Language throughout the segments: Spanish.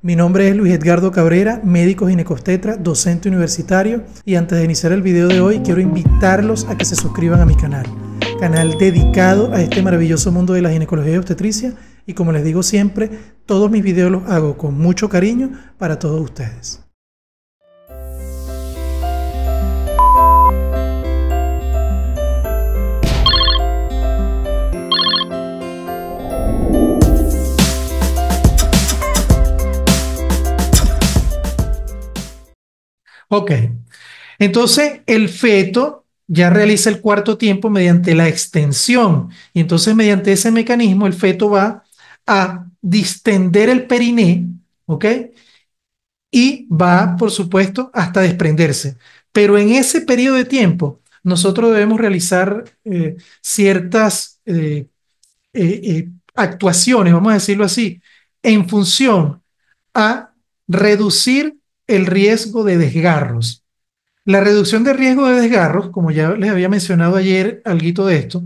Mi nombre es Luis Edgardo Cabrera, médico ginecobstetra, docente universitario, y antes de iniciar el video de hoy quiero invitarlos a que se suscriban a mi canal dedicado a este maravilloso mundo de la ginecología y obstetricia, y como les digo siempre, todos mis videos los hago con mucho cariño para todos ustedes. Ok, entonces el feto ya realiza el cuarto tiempo mediante la extensión y entonces mediante ese mecanismo el feto va a distender el periné, ¿ok? Y va, por supuesto, hasta desprenderse. Pero en ese periodo de tiempo nosotros debemos realizar ciertas actuaciones, vamos a decirlo así, en función a reducir el riesgo de desgarros. La reducción de riesgo de desgarros, como ya les había mencionado ayer alguito de esto,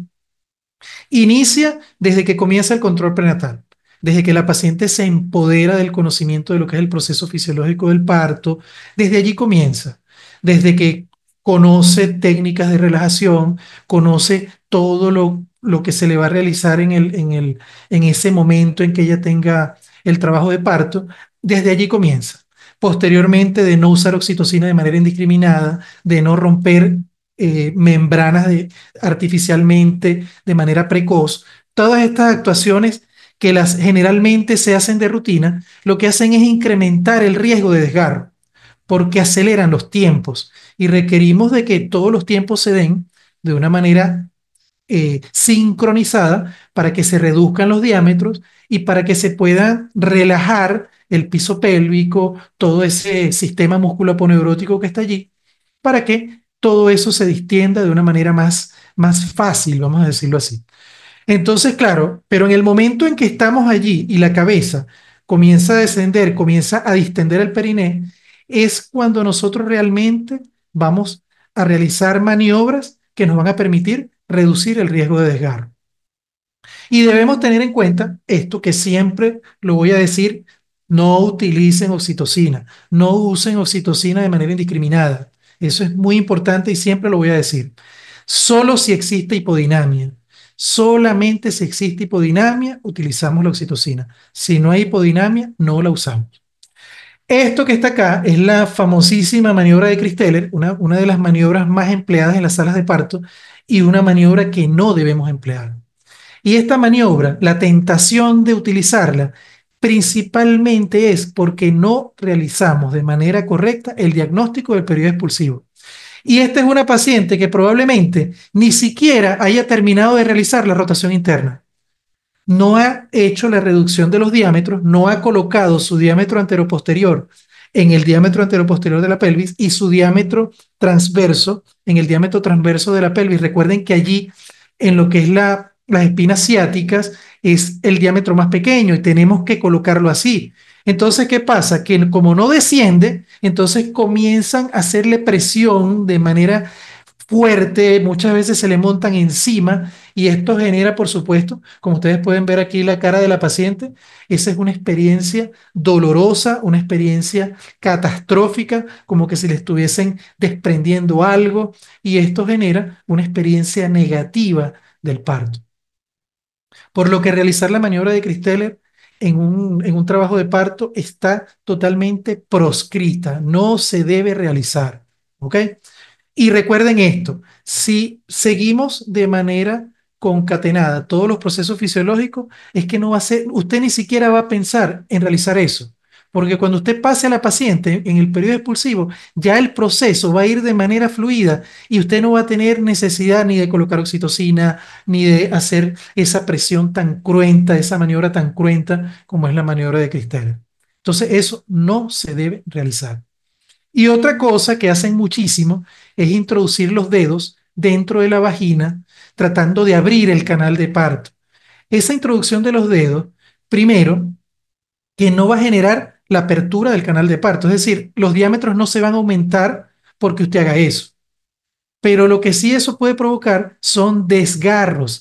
inicia desde que comienza el control prenatal, desde que la paciente se empodera del conocimiento de lo que es el proceso fisiológico del parto, desde allí comienza, desde que conoce técnicas de relajación, conoce todo lo que se le va a realizar en ese momento en que ella tenga el trabajo de parto, desde allí comienza. Posteriormente, de no usar oxitocina de manera indiscriminada, de no romper membranas artificialmente de manera precoz. Todas estas actuaciones que las generalmente se hacen de rutina, lo que hacen es incrementar el riesgo de desgarro, porque aceleran los tiempos y requerimos de que todos los tiempos se den de una manera sincronizada para que se reduzcan los diámetros y para que se pueda relajar el piso pélvico, todo ese sistema musculoponeurótico que está allí, para que todo eso se distienda de una manera más fácil, vamos a decirlo así. Entonces, claro, pero en el momento en que estamos allí y la cabeza comienza a descender, comienza a distender el periné, es cuando nosotros realmente vamos a realizar maniobras que nos van a permitir reducir el riesgo de desgarro. Y debemos tener en cuenta esto que siempre lo voy a decir: no utilicen oxitocina, no usen oxitocina de manera indiscriminada. Eso es muy importante y siempre lo voy a decir. Solo si existe hipodinamia, solamente si existe hipodinamia, utilizamos la oxitocina. Si no hay hipodinamia, no la usamos. Esto que está acá es la famosísima maniobra de Kristeller, una de las maniobras más empleadas en las salas de parto y una maniobra que no debemos emplear. Y esta maniobra, la tentación de utilizarla, principalmente es porque no realizamos de manera correcta el diagnóstico del periodo expulsivo. Y esta es una paciente que probablemente ni siquiera haya terminado de realizar la rotación interna. No ha hecho la reducción de los diámetros, no ha colocado su diámetro anteroposterior en el diámetro anteroposterior de la pelvis y su diámetro transverso en el diámetro transverso de la pelvis. Recuerden que allí, en lo que es las espinas ciáticas, es el diámetro más pequeño y tenemos que colocarlo así. Entonces, ¿qué pasa? Que como no desciende, entonces comienzan a hacerle presión de manera fuerte, muchas veces se le montan encima y esto genera, por supuesto, como ustedes pueden ver aquí la cara de la paciente, esa es una experiencia dolorosa, una experiencia catastrófica, como que si le estuviesen desprendiendo algo, y esto genera una experiencia negativa del parto. Por lo que realizar la maniobra de Kristeller en un trabajo de parto está totalmente proscrita, no se debe realizar, ¿ok? Y recuerden esto: si seguimos de manera concatenada todos los procesos fisiológicos, es que no va a ser, usted ni siquiera va a pensar en realizar eso, porque cuando usted pase a la paciente en el periodo expulsivo, ya el proceso va a ir de manera fluida y usted no va a tener necesidad ni de colocar oxitocina, ni de hacer esa presión tan cruenta, esa maniobra tan cruenta como es la maniobra de Kristeller. Entonces, eso no se debe realizar. Y otra cosa que hacen muchísimo es introducir los dedos dentro de la vagina, tratando de abrir el canal de parto. Esa introducción de los dedos, primero, que no va a generar la apertura del canal de parto, es decir, los diámetros no se van a aumentar porque usted haga eso, pero lo que sí eso puede provocar son desgarros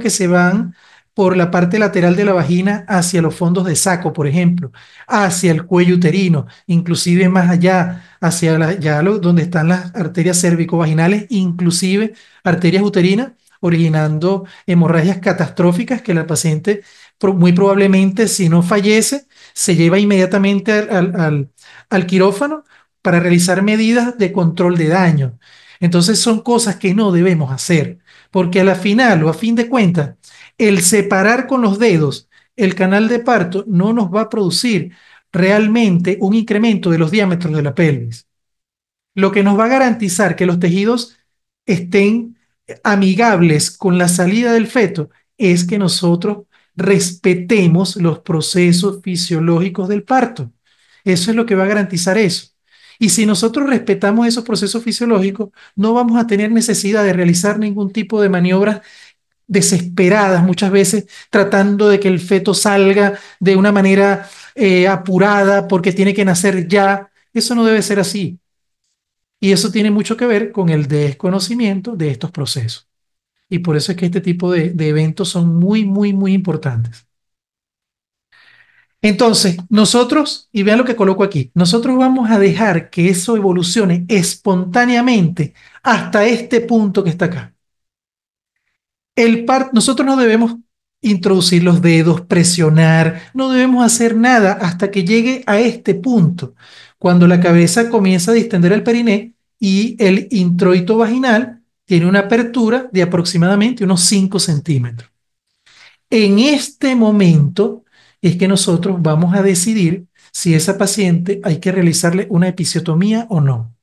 que se van por la parte lateral de la vagina hacia los fondos de saco, por ejemplo, hacia el cuello uterino, inclusive más allá, hacia donde están las arterias cérvico-vaginales, inclusive arterias uterinas, originando hemorragias catastróficas que la paciente muy probablemente, si no fallece, se lleva inmediatamente al quirófano para realizar medidas de control de daño. Entonces son cosas que no debemos hacer, porque a la final o a fin de cuentas, el separar con los dedos el canal de parto no nos va a producir realmente un incremento de los diámetros de la pelvis. Lo que nos va a garantizar que los tejidos estén amigables con la salida del feto es que nosotros respetemos los procesos fisiológicos del parto. Eso es lo que va a garantizar eso. Y si nosotros respetamos esos procesos fisiológicos, no vamos a tener necesidad de realizar ningún tipo de maniobras desesperadas, muchas veces tratando de que el feto salga de una manera apurada porque tiene que nacer ya. Eso no debe ser así. Y eso tiene mucho que ver con el desconocimiento de estos procesos. Y por eso es que este tipo de eventos son muy, muy, muy importantes. Entonces, nosotros, y vean lo que coloco aquí, nosotros vamos a dejar que eso evolucione espontáneamente hasta este punto que está acá. Nosotros no debemos introducir los dedos, presionar, no debemos hacer nada hasta que llegue a este punto, cuando la cabeza comienza a distender el periné y el introito vaginal tiene una apertura de aproximadamente unos 5 centímetros. En este momento es que nosotros vamos a decidir si a esa paciente hay que realizarle una episiotomía o no.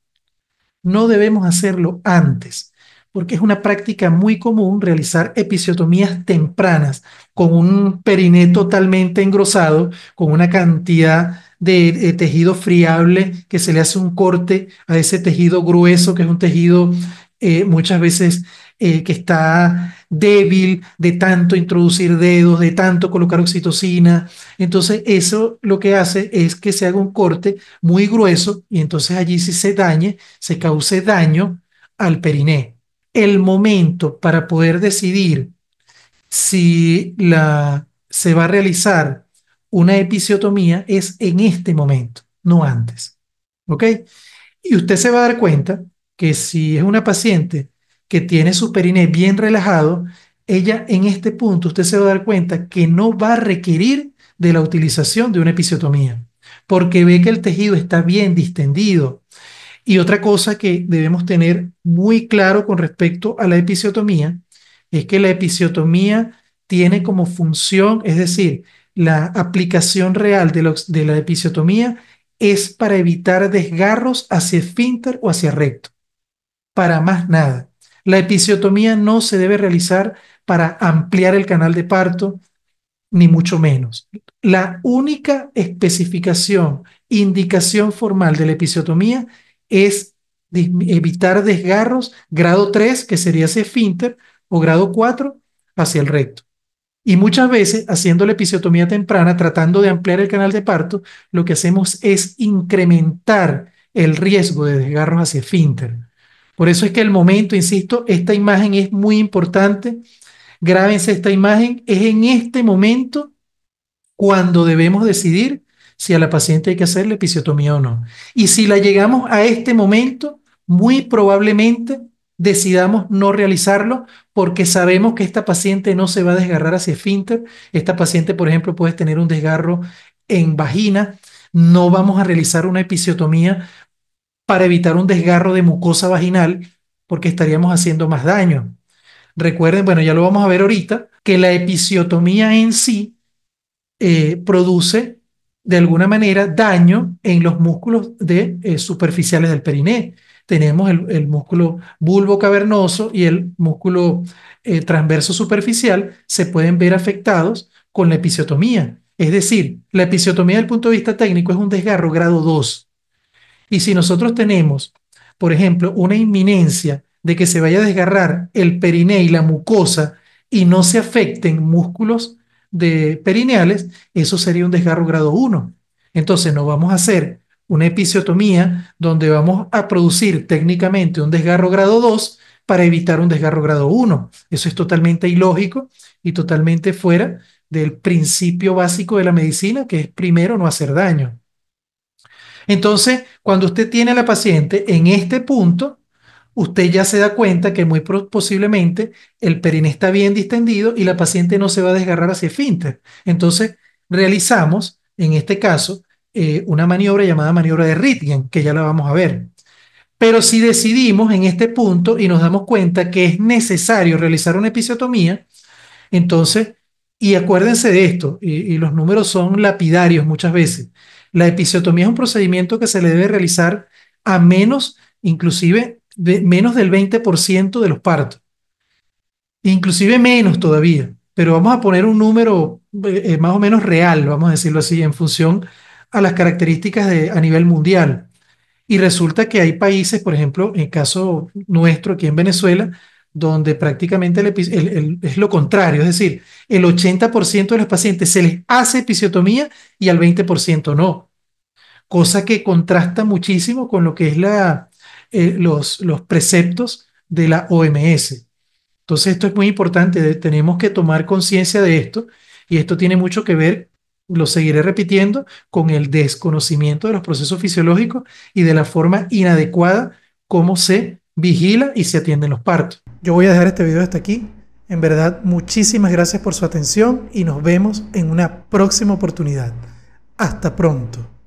No debemos hacerlo antes, porque es una práctica muy común realizar episiotomías tempranas con un periné totalmente engrosado, con una cantidad de tejido friable que se le hace un corte a ese tejido grueso, que es un tejido muchas veces que está débil de tanto introducir dedos, de tanto colocar oxitocina. Entonces eso lo que hace es que se haga un corte muy grueso y entonces allí si se dañe, se cause daño al periné. El momento para poder decidir si se va a realizar una episiotomía es en este momento, no antes. ¿Ok? Y usted se va a dar cuenta que si es una paciente que tiene su periné bien relajado, ella en este punto, usted se va a dar cuenta que no va a requerir de la utilización de una episiotomía, porque ve que el tejido está bien distendido. Y otra cosa que debemos tener muy claro con respecto a la episiotomía, es que la episiotomía tiene como función, es decir, la aplicación real de la episiotomía es para evitar desgarros hacia esfínter o hacia recto. Para más nada. La episiotomía no se debe realizar para ampliar el canal de parto, ni mucho menos. La única especificación, indicación formal de la episiotomía es evitar desgarros grado 3, que sería hacia esfínter, o grado 4, hacia el recto. Y muchas veces, haciendo la episiotomía temprana, tratando de ampliar el canal de parto, lo que hacemos es incrementar el riesgo de desgarros hacia esfínter. Por eso es que el momento, insisto, esta imagen es muy importante. Grábense esta imagen. Es en este momento cuando debemos decidir si a la paciente hay que hacerle episiotomía o no. Y si la llegamos a este momento, muy probablemente decidamos no realizarlo porque sabemos que esta paciente no se va a desgarrar hacia esfínter. Esta paciente, por ejemplo, puede tener un desgarro en vagina. No vamos a realizar una episiotomía para evitar un desgarro de mucosa vaginal, porque estaríamos haciendo más daño. Recuerden, bueno, ya lo vamos a ver ahorita, que la episiotomía en sí produce de alguna manera daño en los músculos superficiales del periné. Tenemos el músculo bulbocavernoso y el músculo transverso superficial se pueden ver afectados con la episiotomía. Es decir, la episiotomía desde el punto de vista técnico es un desgarro grado 2. Y si nosotros tenemos, por ejemplo, una inminencia de que se vaya a desgarrar el periné y la mucosa y no se afecten músculos perineales, eso sería un desgarro grado 1. Entonces no vamos a hacer una episiotomía donde vamos a producir técnicamente un desgarro grado 2 para evitar un desgarro grado 1. Eso es totalmente ilógico y totalmente fuera del principio básico de la medicina, que es primero no hacer daño. Entonces, cuando usted tiene a la paciente en este punto, usted ya se da cuenta que muy posiblemente el perineo está bien distendido y la paciente no se va a desgarrar hacia esfínter. Entonces, realizamos, en este caso, una maniobra llamada maniobra de Ritgen, que ya la vamos a ver. Pero si decidimos en este punto y nos damos cuenta que es necesario realizar una episiotomía, entonces, y acuérdense de esto, y los números son lapidarios muchas veces, la episiotomía es un procedimiento que se le debe realizar a menos, inclusive, de menos del 20% de los partos. Inclusive menos todavía, pero vamos a poner un número más o menos real, vamos a decirlo así, en función a las características a nivel mundial. Y resulta que hay países, por ejemplo, en el caso nuestro aquí en Venezuela, donde prácticamente es lo contrario, es decir, el 80% de los pacientes se les hace episiotomía y al 20% no. Cosa que contrasta muchísimo con lo que es los preceptos de la OMS. Entonces esto es muy importante, tenemos que tomar conciencia de esto, y esto tiene mucho que ver, lo seguiré repitiendo, con el desconocimiento de los procesos fisiológicos y de la forma inadecuada como se vigila y se atienden los partos. Yo voy a dejar este video hasta aquí. En verdad, muchísimas gracias por su atención y nos vemos en una próxima oportunidad. Hasta pronto.